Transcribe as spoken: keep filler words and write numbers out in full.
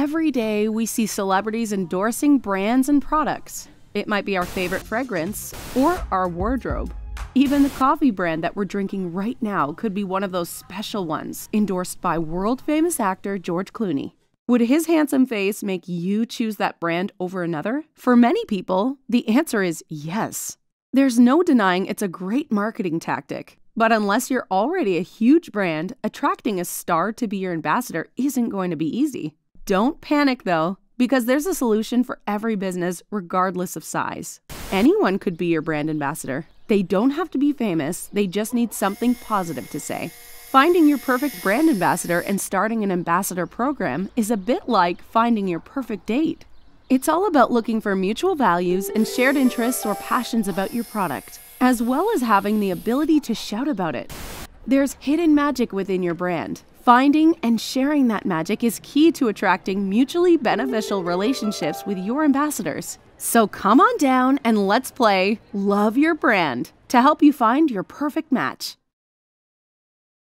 Every day we see celebrities endorsing brands and products. It might be our favorite fragrance or our wardrobe. Even the coffee brand that we're drinking right now could be one of those special ones endorsed by world-famous actor George Clooney. Would his handsome face make you choose that brand over another? For many people, the answer is yes. There's no denying it's a great marketing tactic. But unless you're already a huge brand, attracting a star to be your ambassador isn't going to be easy. Don't panic though, because there's a solution for every business regardless of size. Anyone could be your brand ambassador. They don't have to be famous, they just need something positive to say. Finding your perfect brand ambassador and starting an ambassador program is a bit like finding your perfect date. It's all about looking for mutual values and shared interests or passions about your product, as well as having the ability to shout about it. There's hidden magic within your brand. Finding and sharing that magic is key to attracting mutually beneficial relationships with your ambassadors. So come on down and let's play Love Your Brand to help you find your perfect match.